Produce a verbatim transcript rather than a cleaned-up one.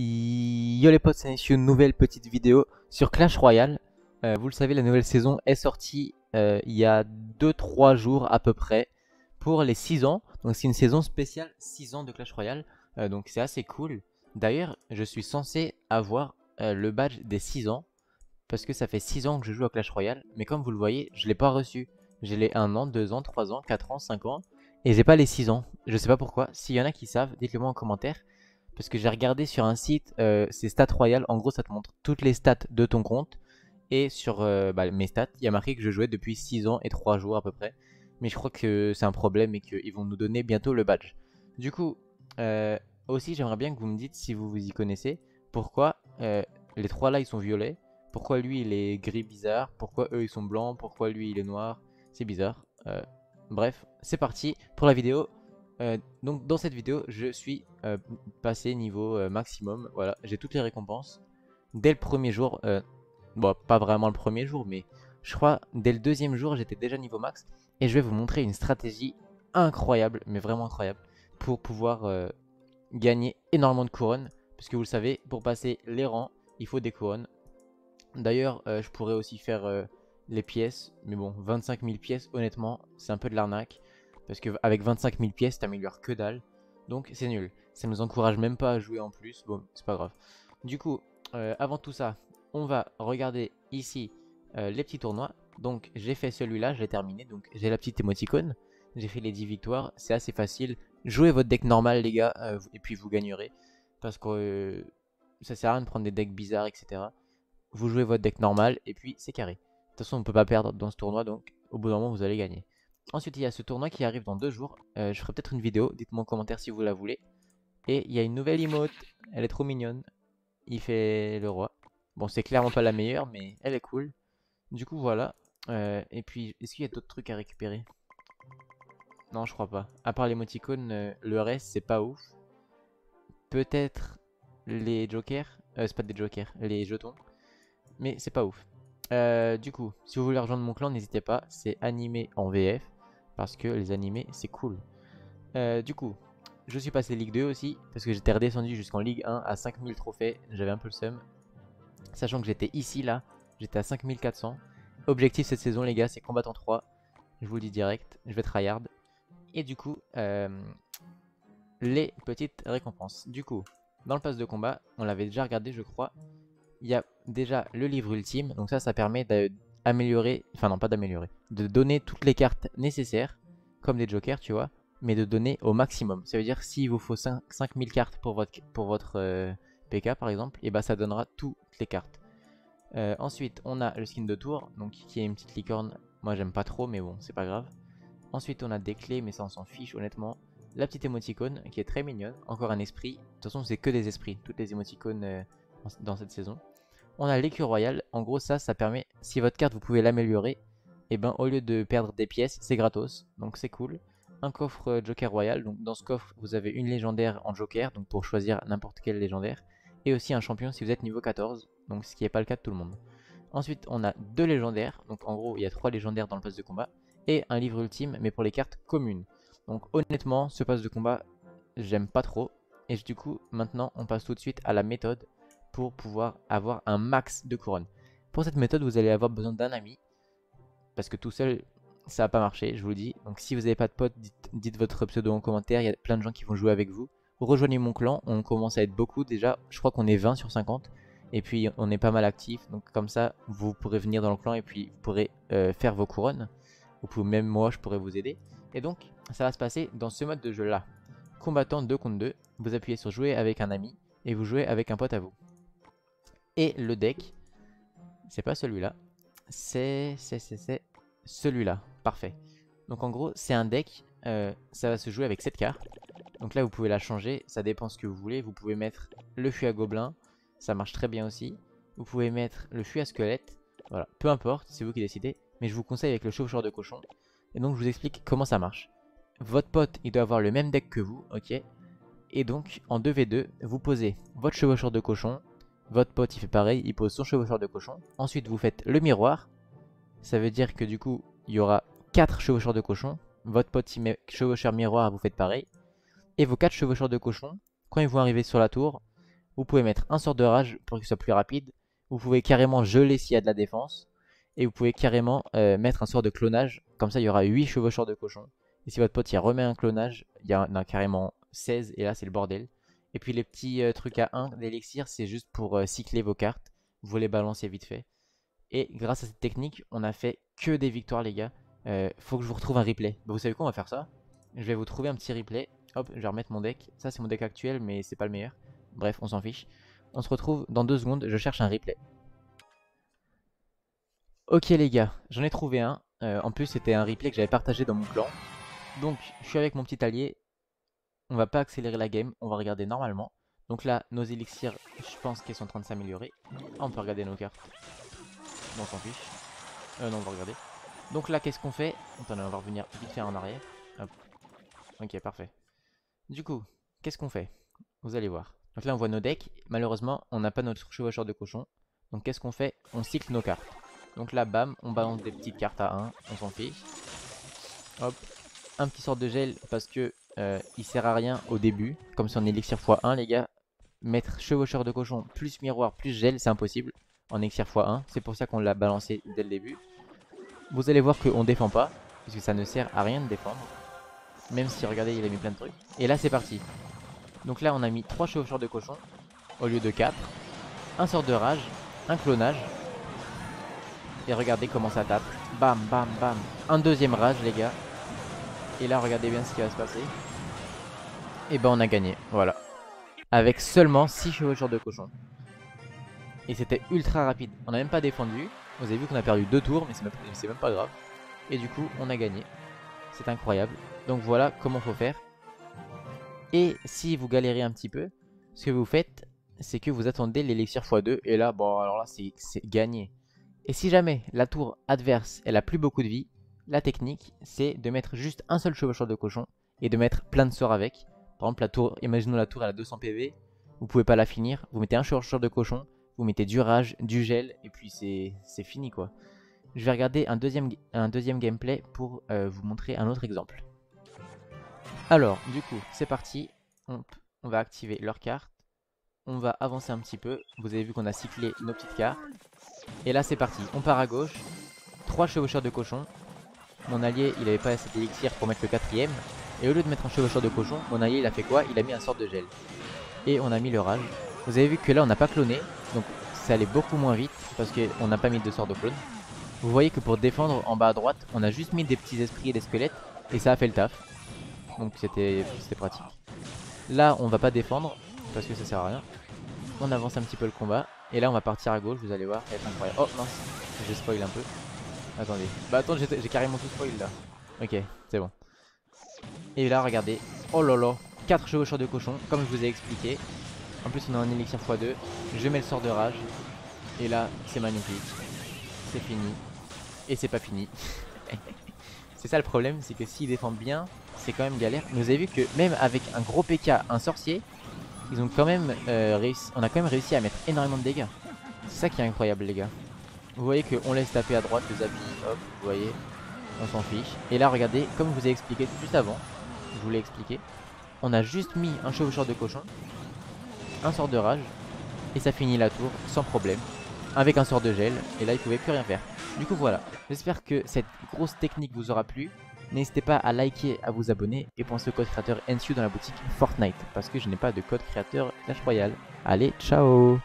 Yo les potes, c'est ici une nouvelle petite vidéo sur Clash Royale. euh, Vous le savez, la nouvelle saison est sortie euh, il y a deux trois jours à peu près pour les six ans. Donc c'est une saison spéciale six ans de Clash Royale, euh, donc c'est assez cool. D'ailleurs je suis censé avoir euh, le badge des six ans, parce que ça fait six ans que je joue à Clash Royale. Mais comme vous le voyez, je l'ai pas reçu. J'ai les un an, deux ans, trois ans, quatre ans, cinq ans, et j'ai pas les six ans. Je sais pas pourquoi. S'il y en a qui savent, dites-le moi en commentaire. Parce que j'ai regardé sur un site, euh, c'est stats Royal. En gros, ça te montre toutes les stats de ton compte. Et sur euh, bah, mes stats, il y a marqué que je jouais depuis six ans et trois jours à peu près. Mais je crois que c'est un problème et qu'ils vont nous donner bientôt le badge. Du coup, euh, aussi j'aimerais bien que vous me dites, si vous vous y connaissez, pourquoi euh, les trois là ils sont violets. Pourquoi lui il est gris bizarre. Pourquoi eux ils sont blancs. Pourquoi lui il est noir. C'est bizarre. euh, Bref, c'est parti pour la vidéo. euh, Donc dans cette vidéo je suis euh, passé niveau euh, maximum. Voilà, j'ai toutes les récompenses dès le premier jour. euh, Bon, pas vraiment le premier jour, mais je crois dès le deuxième jour j'étais déjà niveau max. Et je vais vous montrer une stratégie incroyable, mais vraiment incroyable, pour pouvoir euh, gagner énormément de couronnes. Parce que vous le savez, pour passer les rangs il faut des couronnes. D'ailleurs euh, je pourrais aussi faire euh, les pièces, mais bon, vingt-cinq mille pièces honnêtement c'est un peu de l'arnaque. Parce que avec vingt-cinq mille pièces t'améliores que dalle, donc c'est nul. Ça nous encourage même pas à jouer en plus, bon c'est pas grave. Du coup euh, avant tout ça, on va regarder ici euh, les petits tournois. Donc j'ai fait celui-là, je l'ai terminé, donc j'ai la petite émoticône. J'ai fait les dix victoires, c'est assez facile. Jouez votre deck normal les gars, euh, et puis vous gagnerez. Parce que euh, ça sert à rien de prendre des decks bizarres etc. Vous jouez votre deck normal et puis c'est carré. De toute façon on ne peut pas perdre dans ce tournoi, donc au bout d'un moment vous allez gagner. Ensuite il y a ce tournoi qui arrive dans deux jours. euh, Je ferai peut-être une vidéo, dites-moi en commentaire si vous la voulez. Et il y a une nouvelle emote, elle est trop mignonne. Il fait le roi. Bon c'est clairement pas la meilleure mais elle est cool. Du coup voilà. euh, Et puis est-ce qu'il y a d'autres trucs à récupérer? Non je crois pas. À part l'émoticône, euh, le reste c'est pas ouf. Peut-être les jokers, euh, c'est pas des jokers, les jetons, mais c'est pas ouf. euh, Du coup si vous voulez rejoindre mon clan n'hésitez pas, c'est animé en V F, parce que les animés c'est cool. euh, Du coup je suis passé Ligue deux aussi, parce que j'étais redescendu jusqu'en Ligue un à cinq mille trophées. J'avais un peu le seum, sachant que j'étais ici là, j'étais à cinq mille quatre cents. Objectif cette saison les gars c'est combattant trois. Je vous le dis direct, je vais tryhard. Et du coup euh, les petites récompenses. Du coup dans le pass de combat, on l'avait déjà regardé je crois, il y a déjà le livre ultime, donc ça, ça permet d'améliorer, enfin non pas d'améliorer, de donner toutes les cartes nécessaires, comme des jokers tu vois, mais de donner au maximum. Ça veut dire s'il vous faut cinq mille cartes pour votre, pour votre euh, P K par exemple, et bah ça donnera toutes les cartes. Euh, ensuite on a le skin de tour, donc qui est une petite licorne, moi j'aime pas trop mais bon c'est pas grave. Ensuite on a des clés mais ça on s'en fiche honnêtement. La petite émoticône qui est très mignonne, encore un esprit, de toute façon c'est que des esprits, toutes les émoticônes euh, dans cette saison. On a l'écu royal, en gros ça, ça permet, si votre carte vous pouvez l'améliorer, et ben au lieu de perdre des pièces, c'est gratos, donc c'est cool. Un coffre joker royal, donc dans ce coffre vous avez une légendaire en joker, donc pour choisir n'importe quelle légendaire, et aussi un champion si vous êtes niveau quatorze, donc ce qui n'est pas le cas de tout le monde. Ensuite on a deux légendaires, donc en gros il y a trois légendaires dans le pass de combat, et un livre ultime mais pour les cartes communes. Donc honnêtement ce pass de combat j'aime pas trop, et du coup maintenant on passe tout de suite à la méthode, pour pouvoir avoir un max de couronne. Pour cette méthode vous allez avoir besoin d'un ami, parce que tout seul ça va pas marcher je vous le dis. Donc si vous n'avez pas de pote, dites, dites votre pseudo en commentaire, il y a plein de gens qui vont jouer avec vous. Rejoignez mon clan, on commence à être beaucoup déjà, je crois qu'on est vingt sur cinquante, et puis on est pas mal actif. Donc comme ça vous pourrez venir dans le clan et puis vous pourrez euh, faire vos couronnes. Vous pouvez, même moi je pourrais vous aider. Et donc ça va se passer dans ce mode de jeu là. Combattant deux contre deux, vous appuyez sur jouer avec un ami et vous jouez avec un pote à vous. Et le deck, c'est pas celui-là, c'est celui-là, parfait. Donc en gros, c'est un deck, euh, ça va se jouer avec cette carte. Donc là, vous pouvez la changer, ça dépend ce que vous voulez. Vous pouvez mettre le fût à gobelin, ça marche très bien aussi. Vous pouvez mettre le fût à squelette, voilà, peu importe, c'est vous qui décidez. Mais je vous conseille avec le chauffeur de cochon. Et donc, je vous explique comment ça marche. Votre pote, il doit avoir le même deck que vous, ok. Et donc, en deux v deux, vous posez votre chauffeur de cochon. Votre pote il fait pareil, il pose son chevaucheur de cochon. Ensuite vous faites le miroir. Ça veut dire que du coup il y aura quatre chevaucheurs de cochon. Votre pote il met chevaucheur miroir, vous faites pareil. Et vos quatre chevaucheurs de cochon, quand ils vont arriver sur la tour, Vous pouvez mettre un sort de rage pour qu'il soit plus rapide. Vous pouvez carrément geler s'il y a de la défense. Et vous pouvez carrément euh, mettre un sort de clonage. Comme ça, il y aura huit chevaucheurs de cochon. Et si votre pote il remet un clonage, il y en a carrément seize. Et là, c'est le bordel. Et puis, les petits euh, trucs à un d'élixir, c'est juste pour euh, cycler vos cartes. Vous les balancez vite fait. Et grâce à cette technique, on a fait que des victoires, les gars. Euh, faut que je vous retrouve un replay. Bah, vous savez quoi, on va faire ça. Je vais vous trouver un petit replay. Hop, je vais remettre mon deck. Ça, c'est mon deck actuel, mais c'est pas le meilleur. Bref, on s'en fiche. On se retrouve dans deux secondes. Je cherche un replay. Ok, les gars, j'en ai trouvé un. Euh, en plus, c'était un replay que j'avais partagé dans mon clan. Donc, je suis avec mon petit allié. On va pas accélérer la game. On va regarder normalement. Donc là, nos élixirs, je pense qu'ils sont en train de s'améliorer. Ah, on peut regarder nos cartes. On s'en fiche. Euh, non, on va regarder. Donc là, qu'est-ce qu'on fait? Attendez, on va revenir vite fait en arrière. Hop. Ok, parfait. Du coup, qu'est-ce qu'on fait? Vous allez voir. Donc là, on voit nos decks. Malheureusement, on n'a pas notre chevaucheur de cochon. Donc qu'est-ce qu'on fait? On cycle nos cartes. Donc là, bam, on balance des petites cartes à un. On s'en fiche. Hop. Un petit sort de gel parce que euh, il sert à rien au début. Comme si on élixir fois un, les gars. Mettre chevaucheur de cochon plus miroir plus gel, c'est impossible. En élixir fois un, c'est pour ça qu'on l'a balancé dès le début. Vous allez voir qu'on défend pas, parce que ça ne sert à rien de défendre. Même si, regardez, il a mis plein de trucs. Et là, c'est parti. Donc là, on a mis trois chevaucheurs de cochon au lieu de quatre. Un sort de rage, un clonage. Et regardez comment ça tape. Bam, bam, bam. Un deuxième rage, les gars. Et là, regardez bien ce qui va se passer. Et ben, on a gagné, voilà. Avec seulement six chevaucheurs de cochon. Et c'était ultra rapide. On n'a même pas défendu. Vous avez vu qu'on a perdu deux tours, mais c'est même, même pas grave. Et du coup, on a gagné. C'est incroyable. Donc voilà comment faut faire. Et si vous galérez un petit peu, ce que vous faites, c'est que vous attendez l'élixir fois deux. Et là, bon, alors là, c'est gagné. Et si jamais la tour adverse, elle a plus beaucoup de vie, la technique, c'est de mettre juste un seul chevaucheur de cochon et de mettre plein de sorts avec. Par exemple, la tour, imaginons la tour, elle a deux cents P V. Vous pouvez pas la finir. Vous mettez un chevaucheur de cochon. Vous mettez du rage, du gel, et puis c'est fini quoi. Je vais regarder un deuxième, un deuxième gameplay pour euh, vous montrer un autre exemple. Alors, du coup, c'est parti. On, on va activer leurs cartes. On va avancer un petit peu. Vous avez vu qu'on a cyclé nos petites cartes. Et là, c'est parti. On part à gauche. Trois chevaucheurs de cochon. Mon allié, il n'avait pas assez d'élixir pour mettre le quatrième. Et au lieu de mettre un chevaucheur de cochon, mon allié, il a fait quoi? Il a mis un sort de gel. Et on a mis le rage. Vous avez vu que là on n'a pas cloné, donc ça allait beaucoup moins vite parce qu'on n'a pas mis de sort de clone. Vous voyez que pour défendre en bas à droite, on a juste mis des petits esprits et des squelettes et ça a fait le taf. Donc c'était pratique. Là on va pas défendre parce que ça sert à rien. On avance un petit peu le combat et là on va partir à gauche, vous allez voir, ça va être incroyable. Oh mince, je spoil un peu. Attendez, bah attends, j'ai carrément tout spoil là. Ok, c'est bon. Et là regardez, oh là là, quatre chevaucheurs de cochon comme je vous ai expliqué. En plus on a un élixir fois deux, je mets le sort de rage, et là c'est magnifique, c'est fini, et c'est pas fini. C'est ça le problème, c'est que s'ils défendent bien, c'est quand même galère. Mais vous avez vu que même avec un gros P K, un sorcier, ils ont quand même euh, réussi, on a quand même réussi à mettre énormément de dégâts. C'est ça qui est incroyable les gars. Vous voyez qu'on laisse taper à droite les habits, hop, vous voyez, on s'en fiche. Et là regardez, comme je vous ai expliqué juste avant, je vous l'ai expliqué, on a juste mis un chevaucheur de cochon, un sort de rage et ça finit la tour sans problème avec un sort de gel et là il pouvait plus rien faire. Du coup voilà, j'espère que cette grosse technique vous aura plu. N'hésitez pas à liker, à vous abonner et pensez au code créateur N S U dans la boutique Fortnite parce que je n'ai pas de code créateur Clash Royale. Allez, ciao.